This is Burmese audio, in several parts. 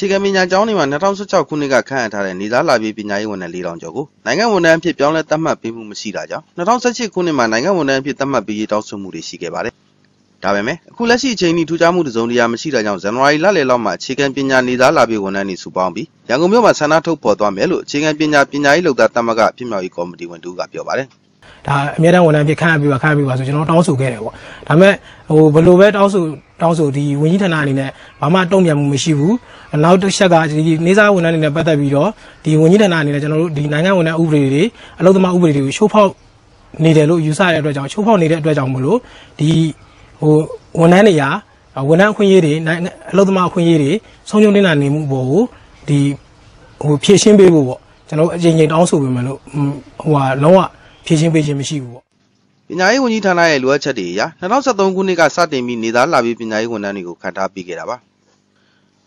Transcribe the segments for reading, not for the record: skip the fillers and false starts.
အခြေခံပညာကျောင်းတွေမှာ2016ခုနှစ်ကခန့်အပ်ထားတဲ့နေသားလာပြည်ပညာရေးဝန်ထမ်း 4000 ကျော်ကိုနိုင်ငံဝန်ထမ်းအဖြစ်ပြောင်းလဲသတ်မှတ်ပေးမှုမရှိတာကြောင့်2018ခုနှစ်မှာနိုင်ငံဝန်ထမ်းအဖြစ်သတ်မှတ်ပေးရေးတောင်းဆိုမှုတွေရှိခဲ့ပါတယ်။ဒါပေမဲ့အခုလက်ရှိအချိန်ထိထူးခြားမှုတစ်စုံတစ်ရာမရှိတာကြောင့်ဇန်နဝါရီလလယ်လောက်မှာအခြေခံပညာနေသားလာပြည်ဝန်ထမ်းတွေစုပေါင်းပြီးရန်ကုန်မြို့မှာဆန္ဒထုတ်ဖော်သွားမယ်လို့အခြေခံပညာရေးလုပ်သားသမဂ္ဂပြည်မြောက်ရေးကော်မတီဝန်တူကပြောပါတယ်။ ဒါအများတန်းဝန်ထမ်းဖြစ်ခန့်ပြီးပါဆိုကျွန်တော်တောင်းဆိုခဲ့တယ်ပေါ့ဒါပေမဲ့ဟိုဘယ်လိုပဲတောင်းဆိုဒီဝန်ကြီးဌာနအနေနဲ့ဘာမှတုံ့ပြန်မှုမရှိဘူးနောက်တစ်ချက်ကဒီနေသားဝန်ထမ်းတွေနဲ့ပတ်သက်ပြီးတော့ဒီဝန်ကြီးဌာနအနေနဲ့ကျွန်တော်တို့ဒီနိုင်ငံဝန်ထမ်းဥပဒေတွေအလုပ်သမားဥပဒေတွေကိုချိုးဖောက်နေတယ်လို့ယူဆရတဲ့အတွက်ကြောင့်မလို့ဒီဟိုဝန်ထမ်းတွေကဝန်ထမ်းအခွင့်အရေးတွေအလုပ်သမားအခွင့်အရေးတွေဆုံးရှုံးနေတာနေမှုပေါ်ကိုဒီဟိုဖြည့်ရှင်းပေးဖို့ပေါ့ကျွန်တော်အကြိမ်ကြိမ်တောင်းဆိုပေးမယ်လို့ဟိုဟာလုံးဝ ဖြည့်ရှင်းပေးခြင်းမရှိဘူးပေါ့ပညာရေးဝန်ကြီးဌာနရဲ့လိုအပ်ချက်တွေအရ2013ခုနှစ်ကစတင်ပြီးနေသားလာပြည်ပညာရေးဝန်ထမ်းတွေကိုခန့်ထားပေးခဲ့တာပါ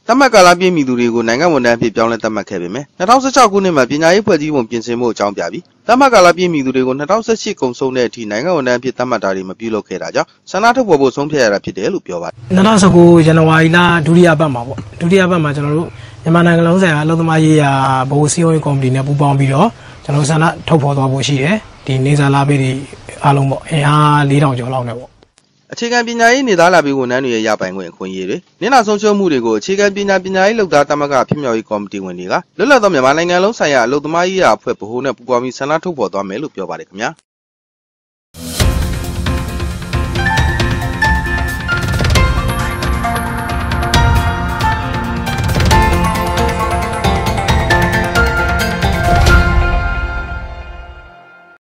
သတ်မှတ်ကာလပြည့်မီသူတွေကိုနိုင်ငံဝန်ထမ်းအဖြစ်ပြောင်းလဲသတ်မှတ်ခဲ့ပေမဲ့2016ခုနှစ်မှာပညာရေးဖွဲ့စည်းပုံပြင်ဆင်မှုအကြောင်းပြပြီးသတ်မှတ်ကာလပြည့်မီသူတွေကို2018ကုန်ဆုံးတဲ့အထိနိုင်ငံဝန်ထမ်းအဖြစ်သတ်မှတ်တာတွေမပြုလုပ်ခဲ့တာကြောင့်ဆန္ဒထုတ်ဖော်ဖို့ဆုံးဖြတ်ရတာဖြစ်တယ်လို့ပြောပါတယ်2019ဇန်နဝါရီလဒုတိယပတ်မှာပေါ့ဒုတိယပတ်မှာကျွန်တော်တို့မြန်မာနိုင်ငံလုံးဆိုင်ရာအလုပ်သမားရေးရာဘိုးစီယုံရေးကော်မတီနဲ့ပူးပေါင်းပြီးတော့ကျွန်တော်ဆန္ဒထုတ်ဖော်သွားဖို့ရှိတယ်ဒီနေသားလာပြည်တွေအားလုံးပေါ့အင်အား4000ကျော်လောက်နဲ့ပေါ့အခြေခံပညာရေးနေသားလာပြည်ဝန်ထမ်းတွေရဲ့ရပိုင်ခွင့်အခွင့်အရေးတွေနင်းနာဆုံးရှုံးမှုတွေကိုအခြေခံပညာရေးလုပ်သားသမဂ္ဂပြည်မြောက်ရေးကော်မတီဝင်တွေကလွတ်လပ်သောမြန်မာနိုင်ငံလုံးဆိုင်ရာအလုပ်သမားရေးရာအဖွဲ့ဗဟိုနဲ့ပူးပေါင်းပြီးဆန္ဒထုတ်ဖော်သွားမယ်လို့ပြောပါတယ်ခင်ဗျာ